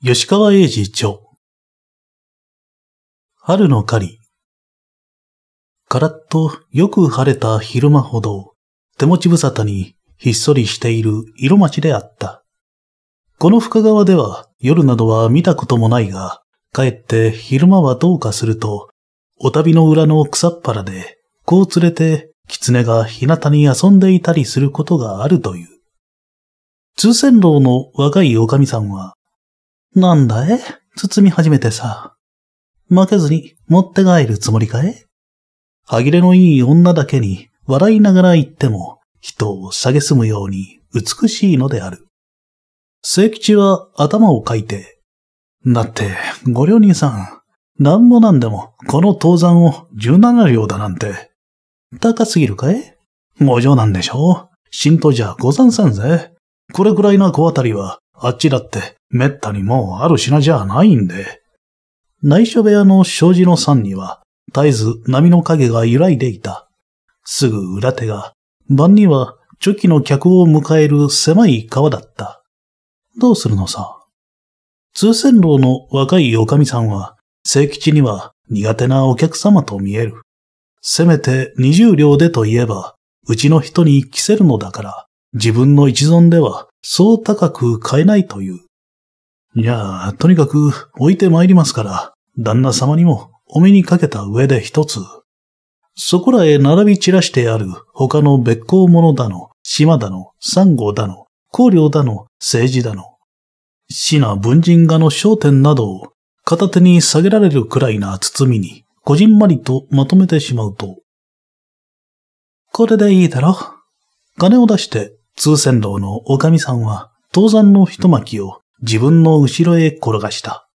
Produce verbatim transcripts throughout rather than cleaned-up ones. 吉川英治著。春の狩り。カラッとよく晴れた昼間ほど、手持ち無沙汰にひっそりしている色町であった。この深川では夜などは見たこともないが、かえって昼間はどうかすると、お旅の裏の草っ原で、子を連れて狐が日向に遊んでいたりすることがあるという。通仙楼の若いおかみさんは、なんだい包み始めてさ。負けずに持って帰るつもりかい？歯切れのいい女だけに笑いながら言っても人を蔑むように美しいのである。清吉は頭をかいて、だってご両人さん、なんもなんでもこの当山をじゅうななりょうだなんて。高すぎるかい？ご嬢なんでしょ？新とじゃござんせんぜ。これくらいな小当たりはあっちだって滅多にもうある品じゃないんで。内緒部屋の障子の桟には絶えず波の影が揺らいでいた。すぐ裏手が晩にはチョキの客を迎える狭い川だった。どうするのさ。通仙楼の若いおかみさんは清吉には苦手なお客様と見える。せめて二十両でといえばうちの人に着せるのだから自分の一存ではそう高く買えないという。いやあ、とにかく置いて参りますから、旦那様にもお目にかけた上で一つ。そこらへ並び散らしてある他の別行物だの、島だの、珊瑚だの、香料だの、政治だの。市な文人画の商店などを片手に下げられるくらいな包みに、こじんまりとまとめてしまうと。これでいいだろ。金を出して通仙楼のおかみさんは、当山の一巻きを、自分の後ろへ転がした。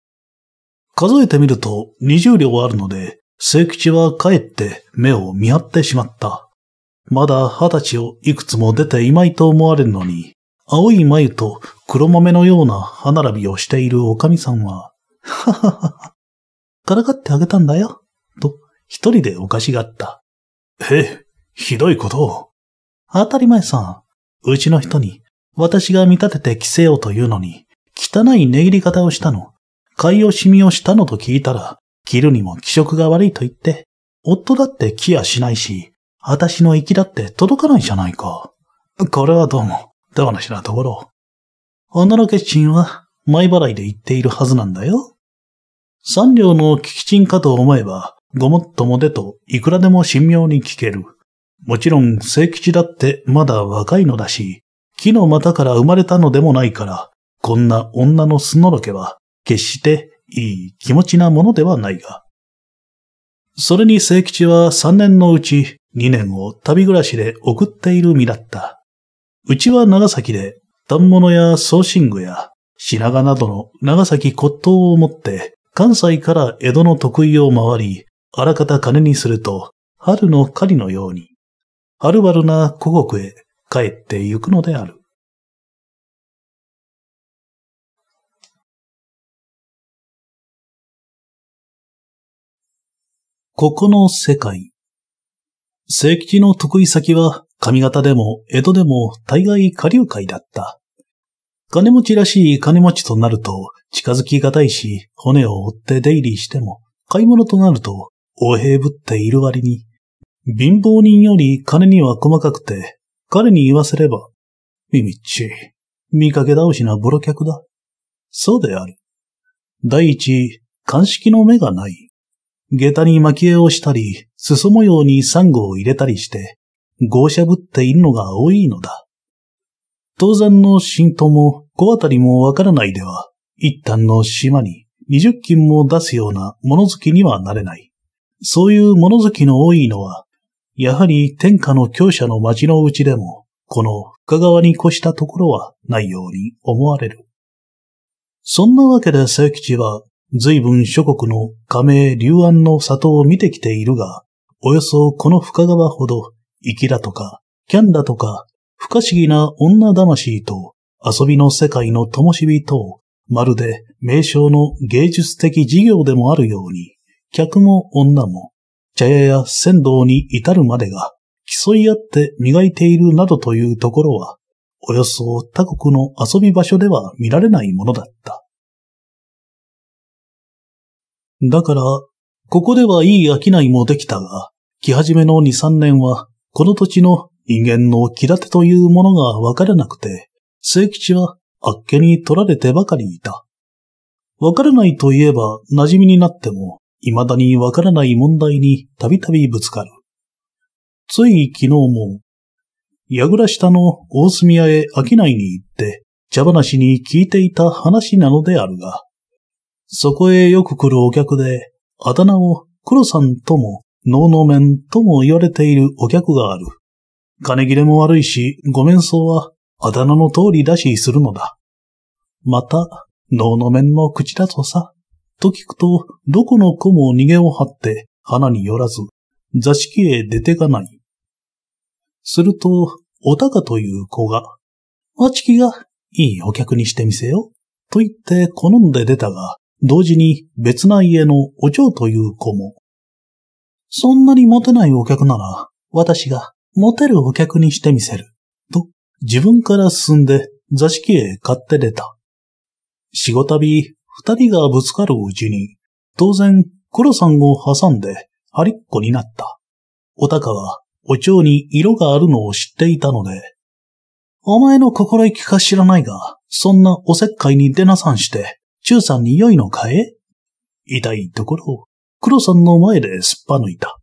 数えてみると二十両あるので、清吉は帰って目を見張ってしまった。まだ二十歳をいくつも出ていまいと思われるのに、青い眉と黒豆のような歯並びをしているおかみさんは、ははは、からかってあげたんだよ、と一人でおかしがった。え、ひどいことを。当たり前さん、うちの人に私が見立てて着せようというのに、汚い値切り方をしたの、買い惜しみをしたのと聞いたら、着るにも気色が悪いと言って、夫だって着やしないし、私の息だって届かないじゃないか。これはどうも、手放しなところ。女の欠賃は前払いで言っているはずなんだよ。三両の利き賃かと思えば、ごもっともでといくらでも神妙に聞ける。もちろん清吉だってまだ若いのだし、木の股から生まれたのでもないから、こんな女のすのろけは決していい気持ちなものではないが。それに清吉は三年のうち二年を旅暮らしで送っている身だった。うちは長崎で反物や装身具や品賀などの長崎骨董を持って関西から江戸の得意を回り、あらかた金にすると春の狩りのように、はるばるな故国へ帰って行くのである。ここの世界。清吉の得意先は上方でも江戸でも大概下流界だった。金持ちらしい金持ちとなると近づきがたいし、骨を折って出入りしても買い物となると横柄ぶっている割に、貧乏人より金には細かくて、彼に言わせれば、みみっち、見かけ倒しなボロ客だ。そうである。第一、鑑識の目がない。下駄に巻き絵をしたり、裾模様に珊瑚を入れたりして、豪奢ぶっているのが多いのだ。当山の新刀も小当たりもわからないでは、一旦の島に二十金も出すような物好きにはなれない。そういう物好きの多いのは、やはり天下の強者の町のうちでも、この深川に越したところはないように思われる。そんなわけで清吉は、随分諸国の加盟龍安の里を見てきているが、およそこの深川ほど、粋だとか、キャンだとか、不可思議な女魂と、遊びの世界の灯火と、まるで名称の芸術的事業でもあるように、客も女も、茶屋や仙道に至るまでが、競い合って磨いているなどというところは、およそ他国の遊び場所では見られないものだった。だから、ここではいい商いもできたが、来始めのに、さんねんは、この土地の人間の気立てというものがわからなくて、清吉はあっけに取られてばかりいた。わからないといえば馴染みになっても、未だにわからない問題にたびたびぶつかる。つい昨日も、櫓下の大隅屋へ商いに行って、茶話に聞いていた話なのであるが、そこへよく来るお客で、あだ名を黒さんとも、能の面とも言われているお客がある。金切れも悪いし、ご面相はあだ名の通りだしするのだ。また、能の面の口だとさ、と聞くと、どこの子も逃げを張って、花によらず、座敷へ出てかない。すると、お高という子が、あちきがいいお客にしてみせよ、と言って好んで出たが、同時に別な家のお嬢という子も、そんなにモテないお客なら、私がモテるお客にしてみせる、と自分から進んで座敷へ買って出た。しごたび二人がぶつかるうちに、当然黒さんを挟んで張りっこになった。お高はお蝶に色があるのを知っていたので、お前の心意気か知らないが、そんなおせっかいに出なさんして、中さんに良いのかえ？痛いところを。黒さんの前ですっぱ抜いた。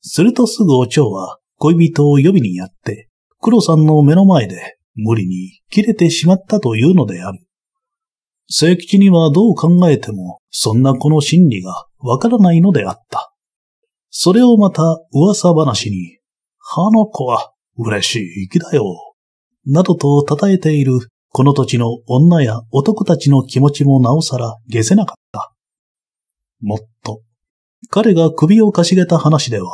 するとすぐお蝶は恋人を呼びにやって、黒さんの目の前で無理に切れてしまったというのである。清吉にはどう考えてもそんなこの心理がわからないのであった。それをまた噂話に、あの子は嬉しい息だよ、などと称えているこの土地の女や男たちの気持ちもなおさら解せなかった。もっと、彼が首をかしげた話では、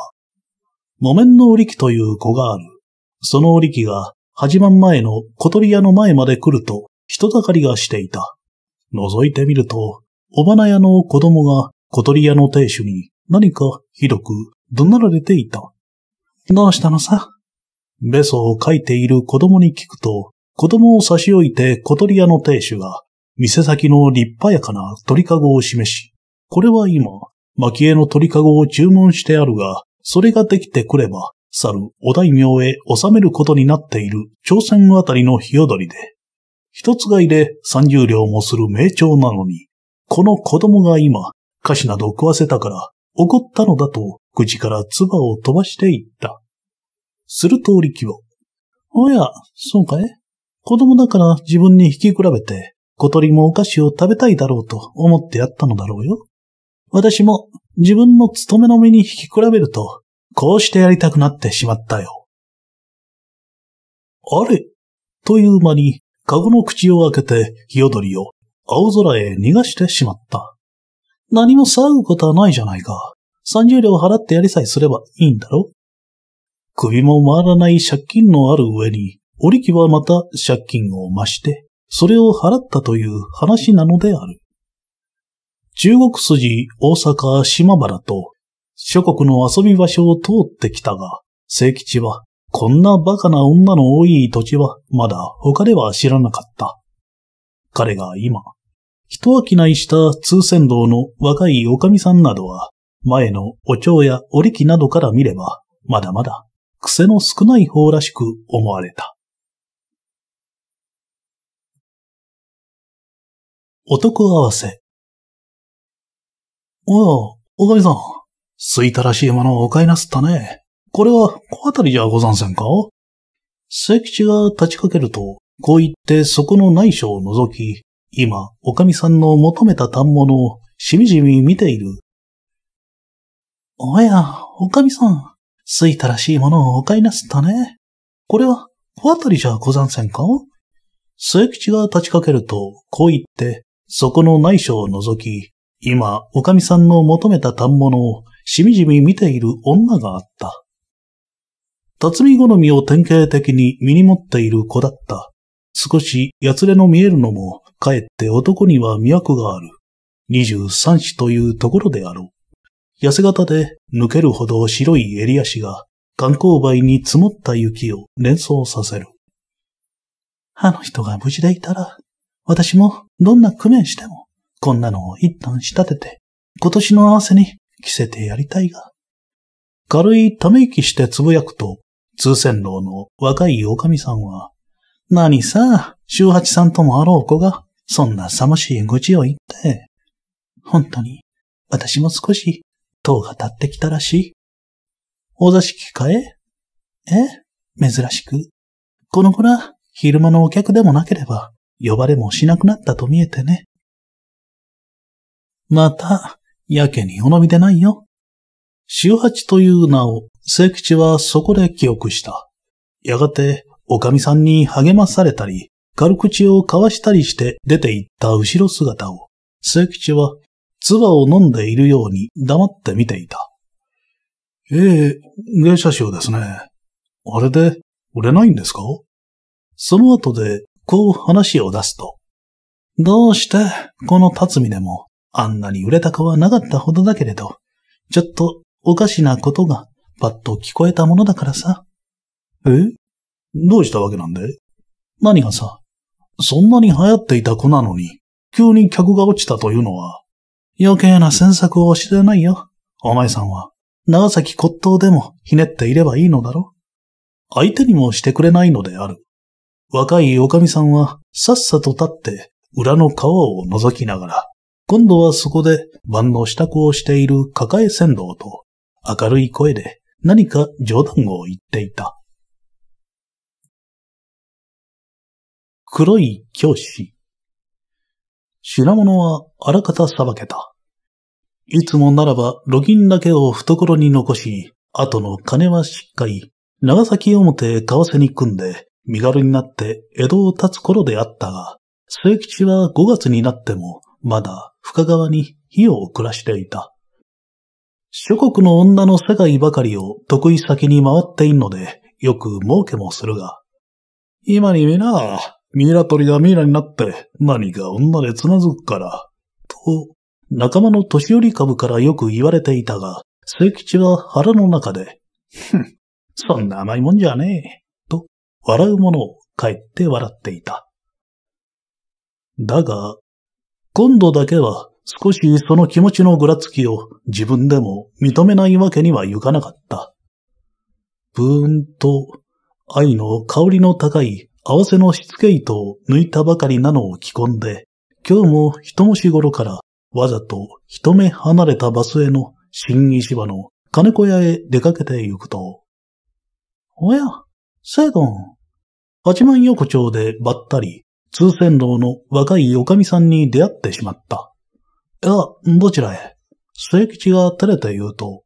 木綿の織機という子がある。その織機が始まん前の小鳥屋の前まで来ると人だかりがしていた。覗いてみると、お花屋の子供が小鳥屋の亭主に何かひどく怒鳴られていた。どうしたのさ？べそをかいている子供に聞くと、子供を差し置いて小鳥屋の亭主が店先の立派やかな鳥かごを示し、これは今、蒔絵の鳥かごを注文してあるが、それができてくれば、去るお大名へ納めることになっている朝鮮あたりのひよどりで、一つ買いで三十両もする名調なのに、この子供が今、菓子など食わせたから、怒ったのだと、口から唾を飛ばしていった。すると力を、おや、そうかい？子供だから自分に引き比べて、小鳥もお菓子を食べたいだろうと思ってやったのだろうよ。私も自分の勤めの身に引き比べると、こうしてやりたくなってしまったよ。あれという間に、カゴの口を開けて、ヒヨドリを青空へ逃がしてしまった。何も騒ぐことはないじゃないか。三十両払ってやりさえすればいいんだろ。首も回らない借金のある上に、織機はまた借金を増して、それを払ったという話なのである。中国筋、大阪、島原と諸国の遊び場所を通ってきたが、清吉はこんなバカな女の多い土地はまだ他では知らなかった。彼が今、人商いした通船道の若いおかみさんなどは、前のお蝶や織機などから見れば、まだまだ癖の少ない方らしく思われた。男合わせ。おや、おかみさん。すいたらしいものをお買いなすったね。これは小当たりじゃござんせんか？清吉が立ちかけると、こう言ってそこの内所を覗き、今、おかみさんの求めた反物をしみじみ見ている。おや、おかみさん。すいたらしいものをお買いなすったね。これは小当たりじゃござんせんか？清吉が立ちかけると、こう言ってそこの内所を覗き、今、おかみさんの求めた反物をしみじみ見ている女があった。辰巳好みを典型的に身に持っている子だった。少しやつれの見えるのも、かえって男には魅惑がある。二十三子というところであろう。痩せ型で抜けるほど白い襟足が、観光梅に積もった雪を連想させる。あの人が無事でいたら、私もどんな苦面しても、こんなのを一旦仕立てて、今年の合わせに着せてやりたいが。軽いため息してつぶやくと、通仙楼の若いおかみさんは、何さ、周八さんともあろう子が、そんなさましい愚痴を言って。本当に、私も少し、塔が立ってきたらしい。お座敷かえ？え？珍しく。この子ら、昼間のお客でもなければ、呼ばれもしなくなったと見えてね。また、やけにお飲みでないよ。周八という名を、清吉はそこで記憶した。やがて、おかみさんに励まされたり、軽口を交わしたりして出て行った後ろ姿を、清吉は、唾を飲んでいるように黙って見ていた。ええ、芸者衆ですね。あれで、売れないんですか？その後で、こう話を出すと。どうして、この辰巳でも、あんなに売れた子はなかったほどだけれど、ちょっとおかしなことがパッと聞こえたものだからさ。え？どうしたわけなんで？何がさ、そんなに流行っていた子なのに、急に客が落ちたというのは、余計な詮索を知れないよ。お前さんは、長崎骨董でもひねっていればいいのだろう。相手にもしてくれないのである。若いおかみさんは、さっさと立って、裏の顔を覗きながら、今度はそこで晩の支度をしている抱え船頭と、明るい声で何か冗談を言っていた。黒い教師。品物はあらかたさばけた。いつもならば路銀だけを懐に残し、後の金はしっかり、長崎表為替に組んで、身軽になって江戸を立つ頃であったが、清吉はごがつになってもまだ深川に火を暮らしていた。諸国の女の世界ばかりを得意先に回っているので、よく儲けもするが、今にみな、ミイラ取りがミイラになって何か女でつなずくから、と、仲間の年寄り株からよく言われていたが、清吉は腹の中で、ふん、そんな甘いもんじゃねえ、と、笑うものを帰って笑っていた。だが、今度だけは少しその気持ちのぐらつきを自分でも認めないわけにはいかなかった。ブーンと、愛の香りの高い合わせのしつけ糸を抜いたばかりなのを着込んで、今日も一もし頃からわざと一目離れた場所への新石場の金子屋へ出かけて行くと、おや、セドン、八幡横丁でばったり、通仙楼の若いおかみさんに出会ってしまった。いや、どちらへ？清吉が照れて言うと、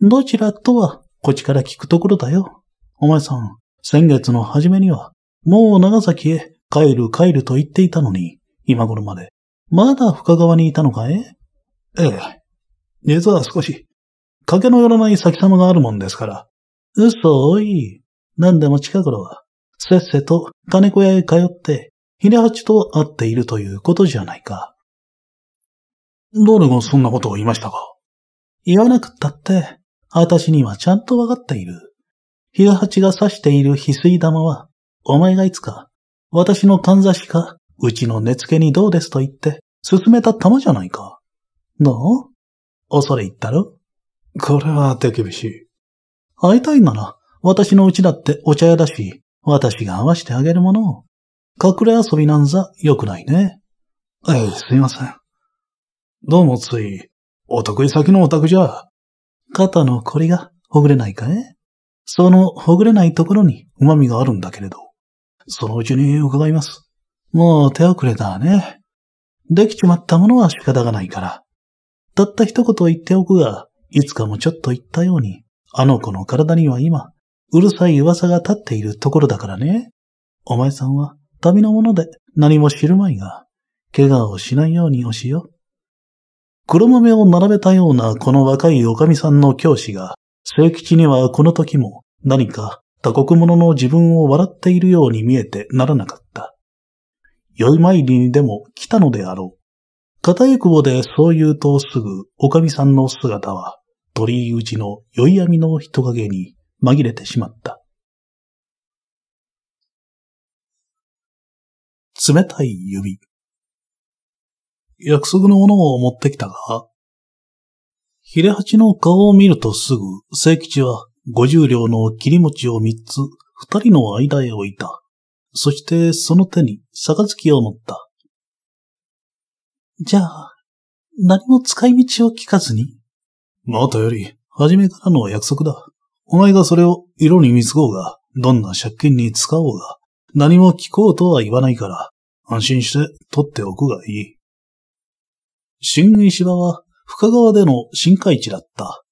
どちらとはこっちから聞くところだよ。お前さん、先月の初めには、もう長崎へ帰る帰ると言っていたのに、今頃まで、まだ深川にいたのかい？ええ。実は少し、賭けの寄らない先様があるもんですから。嘘おい。何でも近頃は、せっせと金子屋へ通って、秀八と会っているということじゃないか。誰がそんなことを言いましたか？言わなくったって、私にはちゃんとわかっている。秀八が刺している翡翠玉は、お前がいつか、私のかんざしか、うちの根付けにどうですと言って、勧めた玉じゃないか。どう？恐れ入ったろ？これは手厳しい。会いたいなら、私のうちだってお茶屋だし、私が合わせてあげるものを。隠れ遊びなんざ良くないね。ええ、すいません。どうもつい、お得意先のお宅じゃ。肩のこりがほぐれないかい？そのほぐれないところに旨味があるんだけれど。そのうちに伺います。もう手遅れだね。できちまったものは仕方がないから。たった一言言っておくが、いつかもちょっと言ったように、あの子の体には今、うるさい噂が立っているところだからね。お前さんは、旅のもので何も知るまいが、怪我をしないようにおしよう。黒豆を並べたようなこの若いおかみさんの教師が、清吉にはこの時も何か他国者の自分を笑っているように見えてならなかった。宵参りにでも来たのであろう。片江久保でそう言うとすぐおかみさんの姿は、鳥居内の宵闇の人影に紛れてしまった。冷たい指。約束のものを持ってきたが、ヒレハチの顔を見るとすぐ、清吉は五十両の切り餅を三つ、二人の間へ置いた。そしてその手に杯を持った。じゃあ、何も使い道を聞かずに。もとより、初めからの約束だ。お前がそれを色に見つこうが、どんな借金に使おうが、何も聞こうとは言わないから、安心して取っておくがいい。新石場は深川での深海地だった。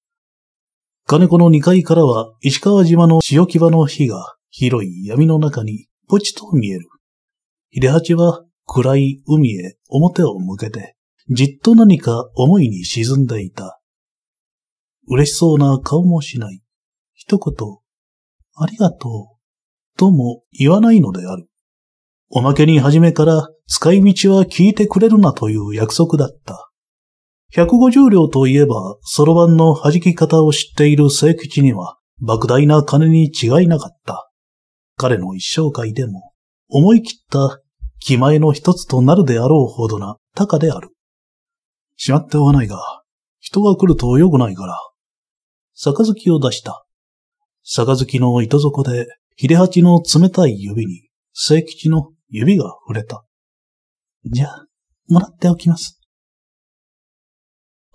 金子のにかいからは石川島の塩木場の火が広い闇の中にポチと見える。秀八は暗い海へ表を向けて、じっと何か思いに沈んでいた。嬉しそうな顔もしない。一言、ありがとう、とも言わないのである。おまけに初めから使い道は聞いてくれるなという約束だった。ひゃくごじゅうりょうといえば、そろばんの弾き方を知っている清吉には、莫大な金に違いなかった。彼の一生涯でも、思い切った気前の一つとなるであろうほどな高である。しまっておかないが、人が来ると良くないから。杯を出した。杯の糸底で、秀八の冷たい指に、清吉の指が触れた。じゃあ、もらっておきます。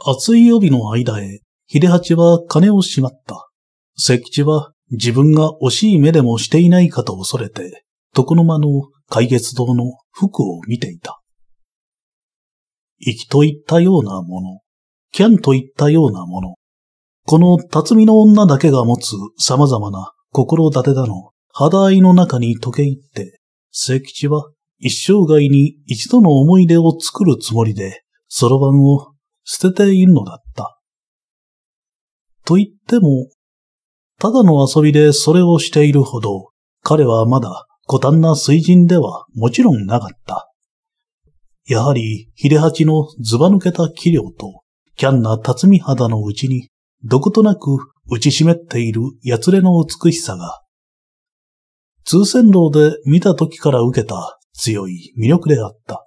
熱い帯の間へ、秀八は金をしまった。清吉は自分が惜しい目でもしていないかと恐れて、床の間の海月堂の服を見ていた。息といったようなもの、キャンといったようなもの、この辰巳の女だけが持つ様々な心立てだの肌合いの中に溶け入って、清吉は一生涯に一度の思い出を作るつもりで、そろばんを捨てているのだった。と言っても、ただの遊びでそれをしているほど、彼はまだ孤単な水人ではもちろんなかった。やはり、秀八のずば抜けた器量と、キャンな辰巳肌のうちに、どことなく打ち湿っているやつれの美しさが、通仙楼で見た時から受けた強い魅力であった。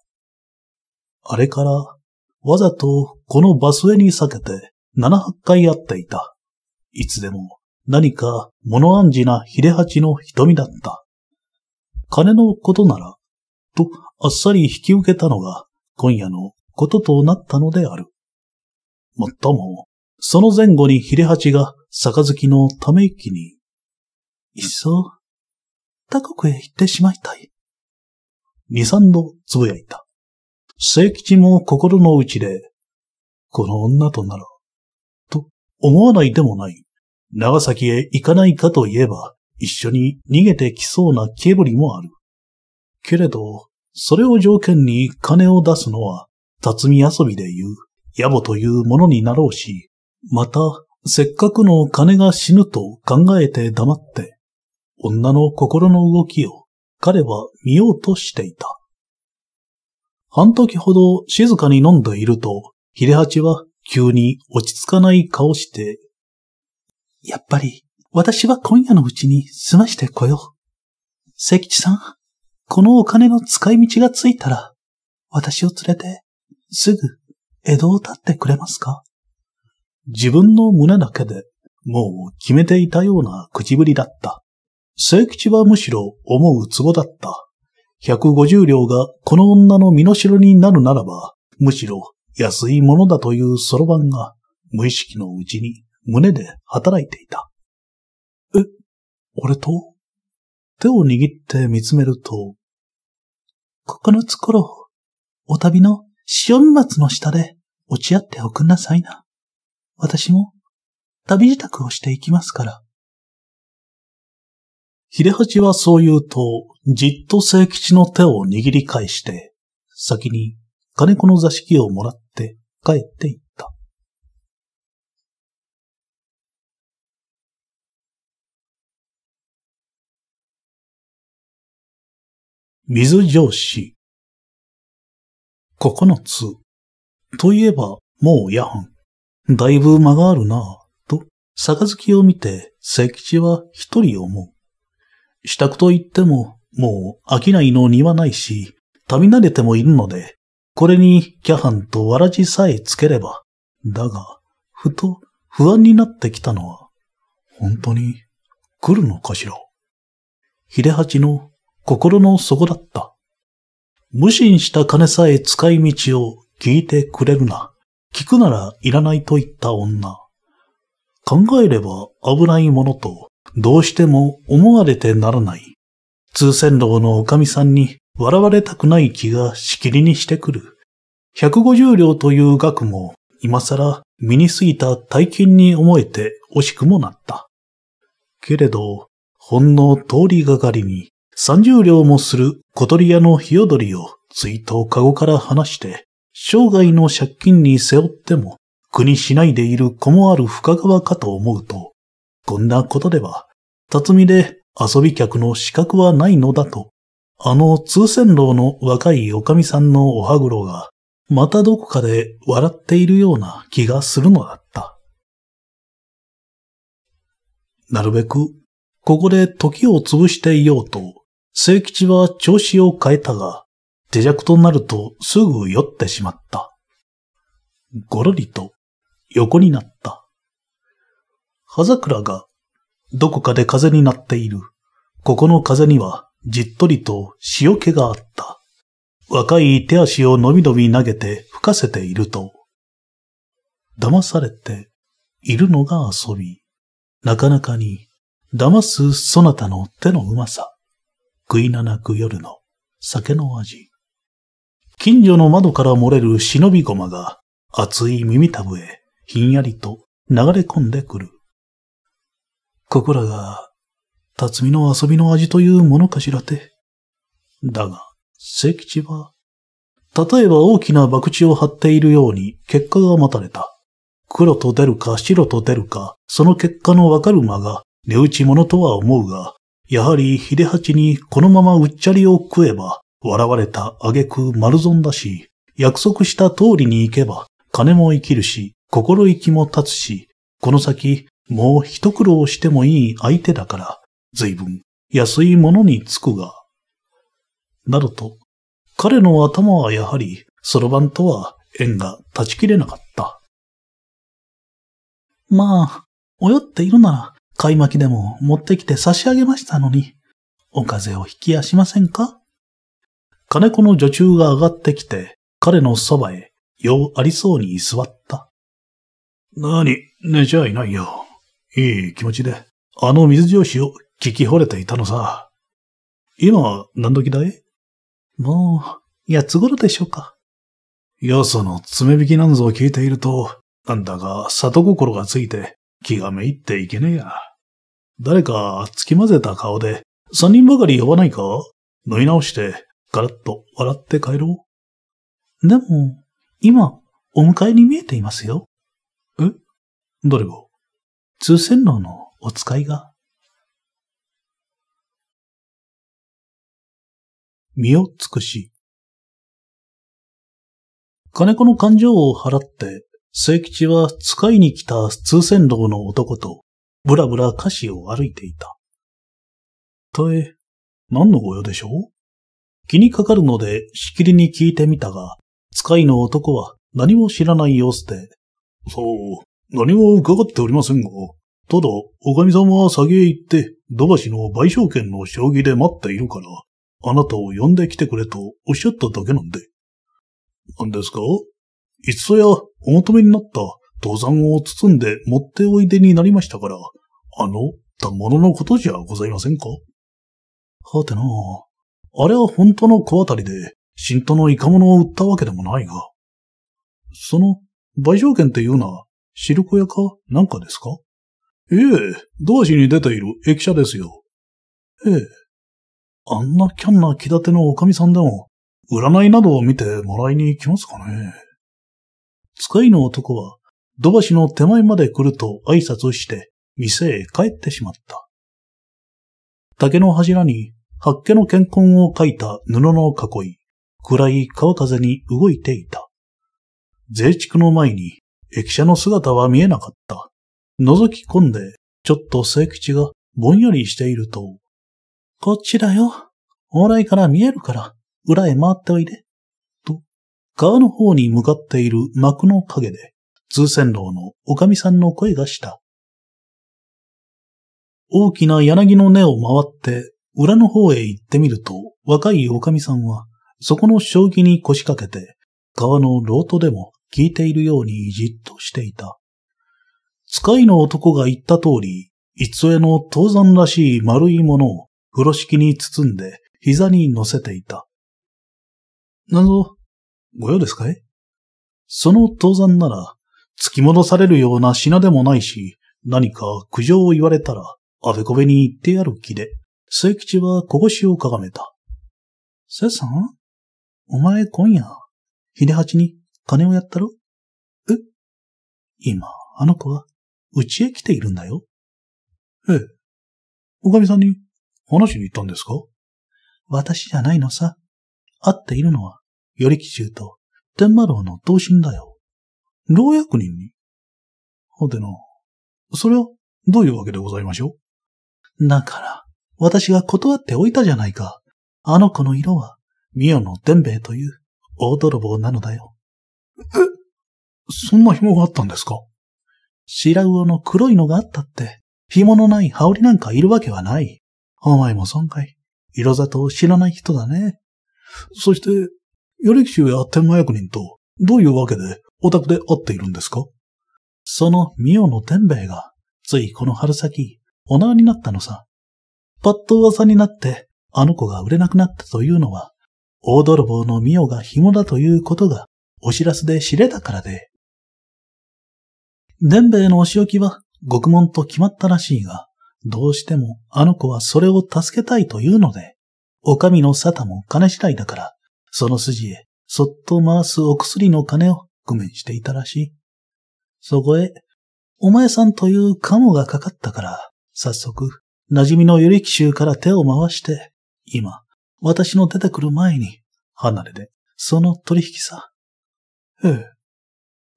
あれからわざとこの場末に避けて七八回会っていた。いつでも何か物暗示な秀八の瞳だった。金のことなら、とあっさり引き受けたのが今夜のこととなったのである。もっとも、その前後に秀八が杯のため息に、いっそ、他国へ行ってしまいたい。二三度つぶやいた。清吉も心の内で、この女となら、と思わないでもない。長崎へ行かないかといえば、一緒に逃げてきそうな気ぶりもある。けれど、それを条件に金を出すのは、辰巳遊びでいう、野暮というものになろうし、また、せっかくの金が死ぬと考えて黙って、女の心の動きを彼は見ようとしていた。半時ほど静かに飲んでいると、秀八は急に落ち着かない顔して、やっぱり私は今夜のうちに済ましてこよう。清吉さん、このお金の使い道がついたら、私を連れてすぐ江戸を立ってくれますか？自分の胸だけでもう決めていたような口ぶりだった。清吉はむしろ思うツボだった。ひゃくごじゅうりょうがこの女の身の代になるならば、むしろ安いものだというそろばんが無意識のうちに胸で働いていた。え、俺と？手を握って見つめると、ここのつころ、お旅の潮見松の下で落ち合っておくんなさいな。私も旅支度をしていきますから。秀八はそう言うと、じっと清吉の手を握り返して、先に金子の座敷をもらって帰っていった。水上子ここのつ。といえば、もう夜半。だいぶ間があるなぁ、と、杯を見て清吉は一人思う。支度といっても、もう商いの荷はないし、旅慣れてもいるので、これにキャハンとわらじさえつければ、だが、ふと不安になってきたのは、本当に来るのかしら。秀八の心の底だった。無心した金さえ使い道を聞いてくれるな。聞くならいらないといった女。考えれば危ないものと、どうしても思われてならない。通船楼のおかみさんに笑われたくない気がしきりにしてくる。ひゃくごじゅうりょうという額も、今更身に過ぎた大金に思えて惜しくもなった。けれど、ほんの通りがかりに、さんじゅうりょうもする小鳥屋のひよどりを追悼かごから離して、生涯の借金に背負っても、苦にしないでいる子もある深川かと思うと、こんなことでは、辰巳で遊び客の資格はないのだと、あの通船楼の若いおかみさんのお歯黒が、またどこかで笑っているような気がするのだった。なるべく、ここで時を潰していようと、清吉は調子を変えたが、手酌となるとすぐ酔ってしまった。ごろりと横になった。葉桜がどこかで風になっている。ここの風にはじっとりと塩気があった。若い手足をのびのび投げて吹かせていると、騙されているのが遊び、なかなかに騙すそなたの手のうまさ、悔いななく夜の酒の味。近所の窓から漏れる忍びごまが熱い耳たぶへひんやりと流れ込んでくる。ここらが辰巳の遊びの味というものかしらて。だが、清吉は、例えば大きな博打を張っているように結果が待たれた。黒と出るか白と出るか、その結果のわかる間が値打ちものとは思うが、やはり秀八にこのままうっちゃりを食えば、笑われた挙句丸損だし、約束した通りに行けば、金も生きるし、心意気も立つし、この先、もう一苦労してもいい相手だから、随分安いものにつくが。などと、彼の頭はやはり、そろばんとは縁が断ち切れなかった。まあ、泳っているなら、貝巻きでも持ってきて差し上げましたのに、お風邪をひきやしませんか。金子の女中が上がってきて、彼のそばへ、ようありそうに座った。なに、寝ちゃいないよ。いい気持ちで、あの水上司を聞き惚れていたのさ。今は何時だい？もう、八つ頃でしょうか。よその爪引きなんぞを聞いていると、なんだか里心がついて気がめいっていけねえや。誰かつき混ぜた顔で、三人ばかり呼ばないか？縫い直して、ガラッと笑って帰ろう。でも、今、お迎えに見えていますよ。え？誰が？通船楼のお使いが。身を尽くし。金子の勘定を払って、清吉は使いに来た通船楼の男と、ぶらぶら菓子を歩いていた。とえ、何のご用でしょう？気にかかるので、しきりに聞いてみたが、使いの男は何も知らない様子で、そう、何も伺っておりませんが、ただ、おかみさんは先へ行って、土橋の賠償権の将棋で待っているから、あなたを呼んできてくれとおっしゃっただけなんで。何ですか？いつぞやお求めになった登山を包んで持っておいでになりましたから、あの、たもののことじゃございませんか？はてなあ、あれは本当の小当たりで、新都のいかものを売ったわけでもないが。その、賠償権っていうのは、汁粉屋かなんかですか？ええ、土足に出ている駅舎ですよ。ええ。あんなキャンな気立てのおかみさんでも、占いなどを見てもらいに行きますかね。使いの男は、土橋の手前まで来ると挨拶して、店へ帰ってしまった。竹の柱に、八家の健魂を描いた布の囲い、暗い川風に動いていた。税畜の前に、駅舎の姿は見えなかった。覗き込んで、ちょっと清吉がぼんやりしていると、こっちだよ。往来から見えるから、裏へ回っておいで。と、川の方に向かっている幕の影で、通船楼のおかみさんの声がした。大きな柳の根を回って、裏の方へ行ってみると、若いおかみさんは、そこの将棋に腰掛けて、川のロートでも聞いているようにじっとしていた。使いの男が言った通り、逸江の登山らしい丸いものを風呂敷に包んで膝に乗せていた。なんぞ、ご用ですかい？その登山なら、突き戻されるような品でもないし、何か苦情を言われたら、あべこべに言ってやる気で、末吉はこぼしをかがめた。せいさん？お前今夜、秀八に金をやったろ？え？今、あの子は、うちへ来ているんだよ。ええ。おかみさんに話しに行ったんですか？私じゃないのさ。会っているのは、頼吉衆と天満楼の同心だよ。老役人に？はてな。それは、どういうわけでございましょう？だから、私が断っておいたじゃないか。あの子の色は、美代の伝兵衛という大泥棒なのだよ。え？そんな紐があったんですか？白魚の黒いのがあったって、紐のない羽織なんかいるわけはない。お前も損壊。色里を知らない人だね。そして、頼吉や天満役人と、どういうわけでお宅で会っているんですか？その美代の伝兵衛が、ついこの春先、お縄になったのさ。パッと噂になって、あの子が売れなくなったというのは、大泥棒の美代が紐だということが、お知らせで知れたからで。伝兵衛のお仕置きは、獄門と決まったらしいが、どうしてもあの子はそれを助けたいというので、お上の沙汰も金次第だから、その筋へそっと回すお薬の金を工面していたらしい。そこへ、お前さんというカモがかかったから、早速、馴染みの頼吉衆から手を回して、今、私の出てくる前に、離れで、その取引さ。ええ。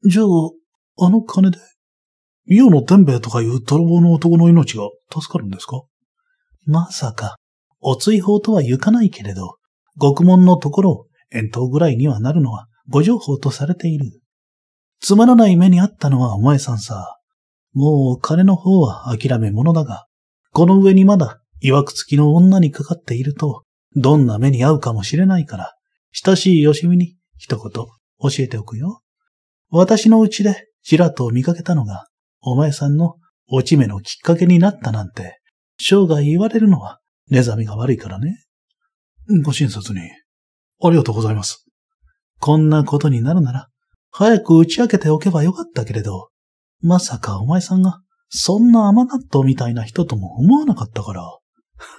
じゃあ、あの金で、美代の伝兵衛とかいう泥棒の男の命が助かるんですか？まさか、お追放とは行かないけれど、獄門のところ、遠投ぐらいにはなるのはご情報とされている。つまらない目にあったのはお前さんさ。もう金の方は諦め者だが、この上にまだ曰くつきの女にかかっていると、どんな目に遭うかもしれないから、親しいよしみに一言教えておくよ。私のうちでちらっと見かけたのが、お前さんの落ち目のきっかけになったなんて、生涯言われるのは寝覚みが悪いからね。ご親切に、ありがとうございます。こんなことになるなら、早く打ち明けておけばよかったけれど、まさかお前さんが、そんな甘納豆みたいな人とも思わなかったから。は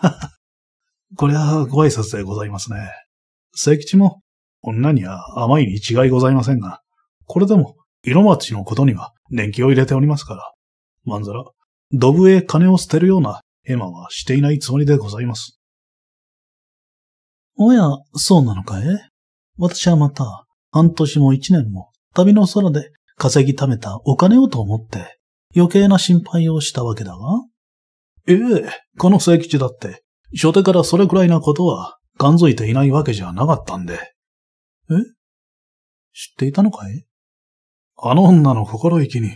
は。こりゃご挨拶でございますね。清吉も、女には甘いに違いございませんが、これでも、色町のことには年季を入れておりますから、まんざら、ドブへ金を捨てるようなヘマはしていないつもりでございます。おや、そうなのかい？私はまた、半年も一年も、旅の空で稼ぎ貯めたお金をと思って、余計な心配をしたわけだが。ええ、この清吉だって、初手からそれくらいなことは、感づいていないわけじゃなかったんで。え？知っていたのかい？あの女の心意気に。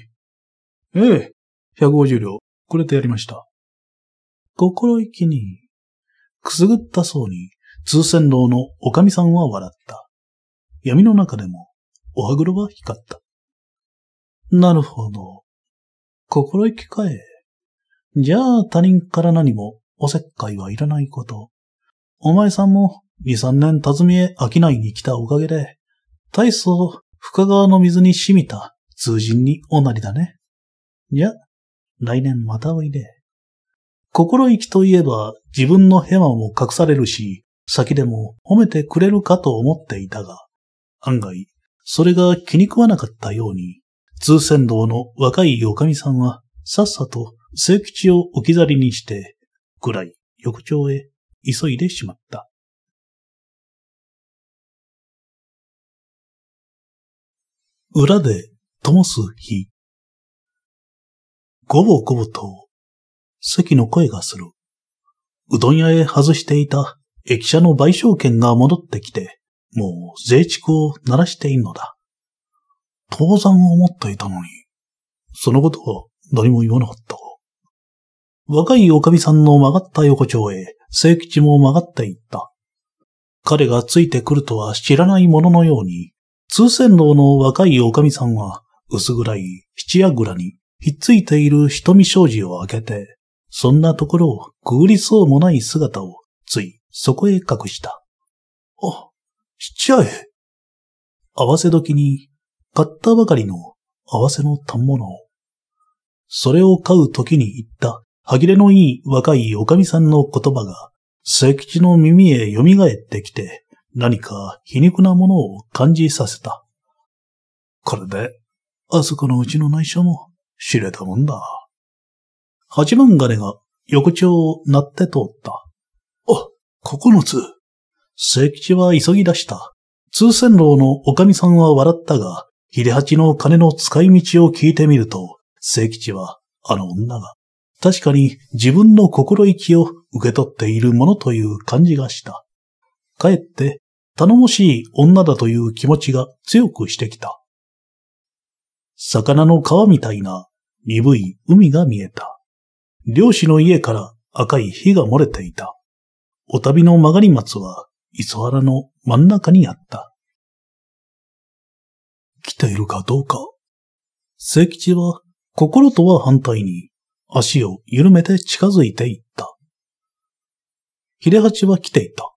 ええ、ひゃくごじゅうりょう、くれてやりました。心意気に。くすぐったそうに、通船楼のおかみさんは笑った。闇の中でも、お歯黒は光った。なるほど。心意気かえ。じゃあ他人から何もおせっかいはいらないこと。お前さんも二三年たずみへ商いに来たおかげで、大層深川の水に染みた通人におなりだね。じゃあ、来年またおいで。心意気といえば自分のヘマも隠されるし、先でも褒めてくれるかと思っていたが、案外、それが気に食わなかったように、通船楼の若いおかみさんは、さっさと清吉を置き去りにして、暗い横丁へ急いでしまった。裏で灯す火。ごぼごぼと、関の声がする。うどん屋へ外していた、駅舎の賠償券が戻ってきて、もう、税畜を鳴らしているのだ。当然思っていたのに、そのことは何も言わなかったが、若いおかみさんの曲がった横丁へ、清吉も曲がっていった。彼がついてくるとは知らないもののように、通船楼の若いおかみさんは、薄暗い七やぐらにひっついている瞳障子を開けて、そんなところをくぐりそうもない姿をついそこへ隠した。あ、七夜へ。合わせ時に買ったばかりの合わせの反物を。それを買う時に言った歯切れのいい若いおかみさんの言葉が、清吉の耳へ蘇ってきて、何か皮肉なものを感じさせた。これで、あそこのうちの内緒も知れたもんだ。八幡金が横丁を鳴って通った。あ、九つ。清吉は急ぎ出した。通船楼のおかみさんは笑ったが、秀八の金の使い道を聞いてみると、清吉はあの女が、確かに自分の心意気を受け取っているものという感じがした。かえって頼もしい女だという気持ちが強くしてきた。魚の川みたいな鈍い海が見えた。漁師の家から赤い火が漏れていた。お旅の曲がり松は磯原の真ん中にあった。来ているかどうか。清吉は心とは反対に足を緩めて近づいていった。秀八は来ていた。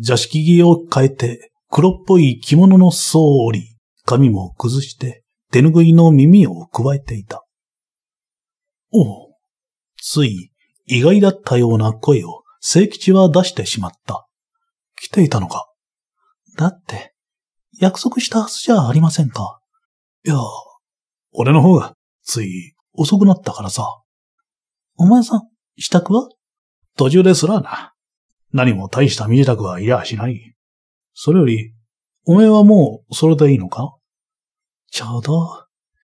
座敷着を変えて黒っぽい着物の裾を折り、髪も崩して手ぬぐいの耳を加えていた。おう、つい意外だったような声を清吉は出してしまった。来ていたのか。だって、約束したはずじゃありませんか。いや、俺の方がつい遅くなったからさ。お前さん、支度は？途中ですらな。何も大した身支度はいらしない。それより、おめえはもうそれでいいのか？ちょうど、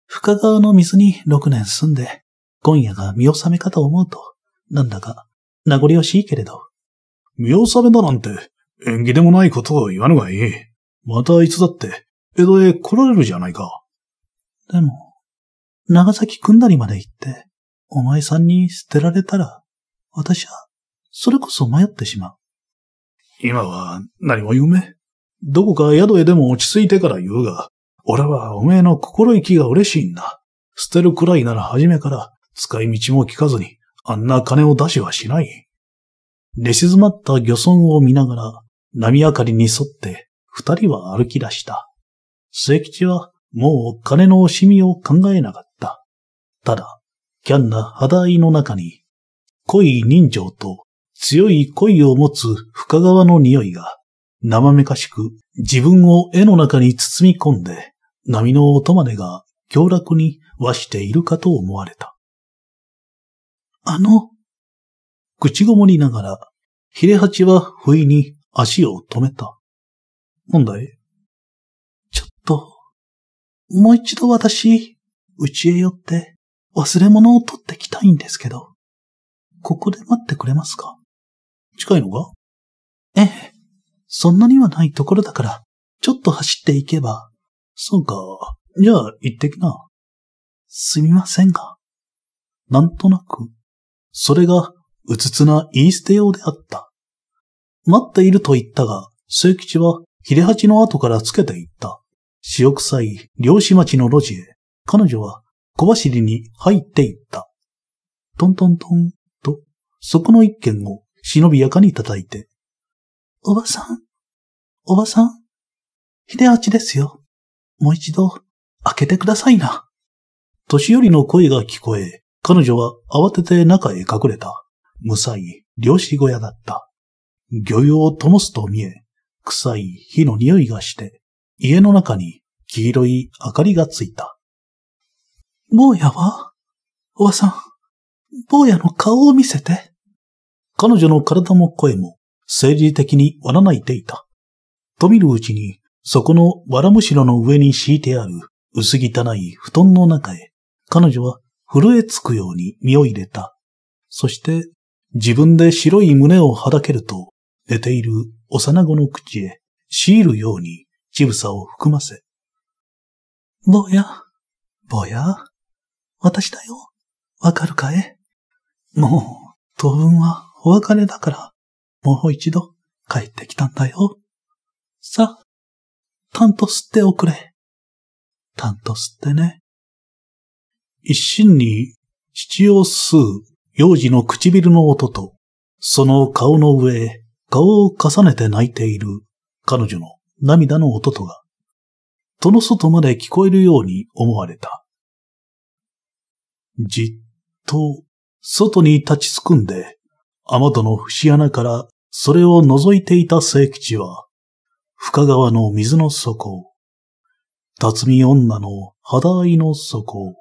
深川の水にろくねん住んで、今夜が見納めかと思うと、なんだか名残惜しいけれど。見納めだなんて、縁起でもないことを言わぬがいい。またいつだって、江戸へ来られるじゃないか。でも、長崎くんなりまで行って、お前さんに捨てられたら、私は、それこそ迷ってしまう。今は何も言うめ。どこか宿へでも落ち着いてから言うが、俺はおめえの心意気が嬉しいんだ。捨てるくらいなら初めから使い道も聞かずに、あんな金を出しはしない。寝静まった漁村を見ながら、波明かりに沿って二人は歩き出した。清吉はもう金の惜しみを考えなかった。ただ、キャンな肌合いの中に、濃い人情と、強い恋を持つ深川の匂いが、生めかしく自分を絵の中に包み込んで、波の音までが強楽に和しているかと思われた。あの、口ごもりながら、秀八は不意に足を止めた。なんだい？ちょっと、もう一度私、うちへ寄って忘れ物を取ってきたいんですけど、ここで待ってくれますか？近いのか？ええ、そんなにはないところだから、ちょっと走っていけば。そうか、じゃあ行ってきな。すみませんが。なんとなく、それがうつつな言い捨てようであった。待っていると言ったが、清吉は秀八の後からつけて行った。塩臭い漁師町の路地へ、彼女は小走りに入って行った。トントントンと、そこの一軒を忍びやかに叩いて、おばさん、おばさん、秀八ですよ。もう一度、開けてくださいな。年寄りの声が聞こえ、彼女は慌てて中へ隠れた、むさい漁師小屋だった。漁用を灯すと見え、臭い火の匂いがして、家の中に黄色い明かりがついた。坊やは？おばさん、坊やの顔を見せて。彼女の体も声も、政治的にわらないていた。と見るうちに、そこのわらむしろの上に敷いてある薄汚い布団の中へ、彼女は震えつくように身を入れた。そして、自分で白い胸をはだけると、寝ている幼子の口へ、強いるように乳房を含ませ。坊や、坊や、私だよ。わかるかい？もう、当分はお別れだから、もう一度帰ってきたんだよ。さ、たんと吸っておくれ。たんと吸ってね。一心に父を吸う幼児の唇の音と、その顔の上へ顔を重ねて泣いている彼女の涙の音とが、戸の外まで聞こえるように思われた。じっと外に立ちすくんで、雨戸の節穴からそれを覗いていた清吉は、深川の水の底、辰巳女の肌合いの底、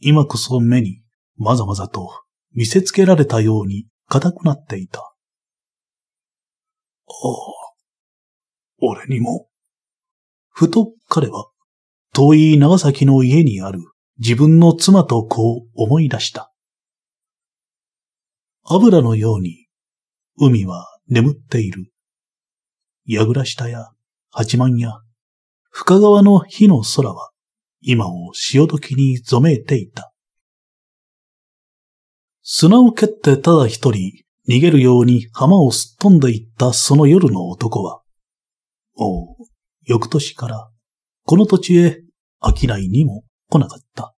今こそ目にまざまざと見せつけられたように固くなっていた。ああ、俺にも。ふと彼は遠い長崎の家にある自分の妻とこう思い出した。油のように海は眠っている。櫓下や八幡や深川の火の空は今を潮時に染めていた。砂を蹴ってただ一人逃げるように浜をすっ飛んでいったその夜の男は、もう翌年からこの土地へ商いにも来なかった。